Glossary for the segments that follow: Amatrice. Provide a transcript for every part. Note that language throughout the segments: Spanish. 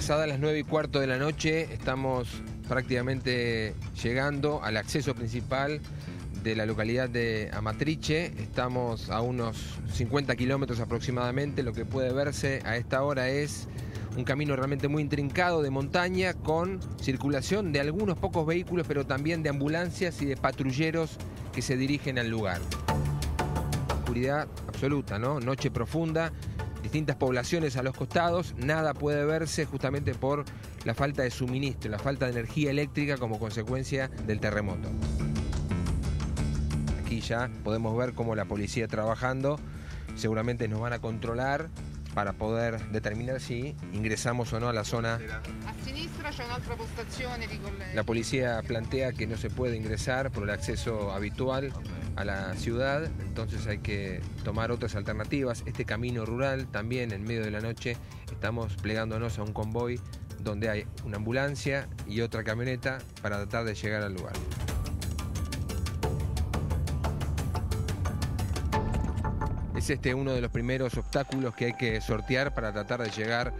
Pasadas las 9:15 de la noche, estamos prácticamente llegando al acceso principal de la localidad de Amatrice. Estamos a unos 50 kilómetros aproximadamente. Lo que puede verse a esta hora es un camino realmente muy intrincado de montaña, con circulación de algunos pocos vehículos, pero también de ambulancias y de patrulleros que se dirigen al lugar. Oscuridad absoluta, ¿no? Noche profunda. Distintas poblaciones a los costados, nada puede verse justamente por la falta de suministro, la falta de energía eléctrica como consecuencia del terremoto. Aquí ya podemos ver cómo la policía trabajando, seguramente nos van a controlar para poder determinar si ingresamos o no a la zona. La policía plantea que no se puede ingresar por el acceso habitual a la ciudad, entonces hay que tomar otras alternativas. Este camino rural también, en medio de la noche, estamos plegándonos a un convoy donde hay una ambulancia y otra camioneta para tratar de llegar al lugar. Es este uno de los primeros obstáculos que hay que sortear para tratar de llegar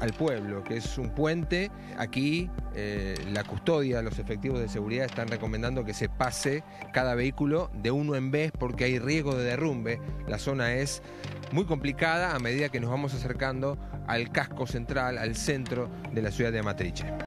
al pueblo, que es un puente. Aquí la custodia, los efectivos de seguridad están recomendando que se pase cada vehículo de uno en vez porque hay riesgo de derrumbe. La zona es muy complicada a medida que nos vamos acercando al casco central, al centro de la ciudad de Amatrice.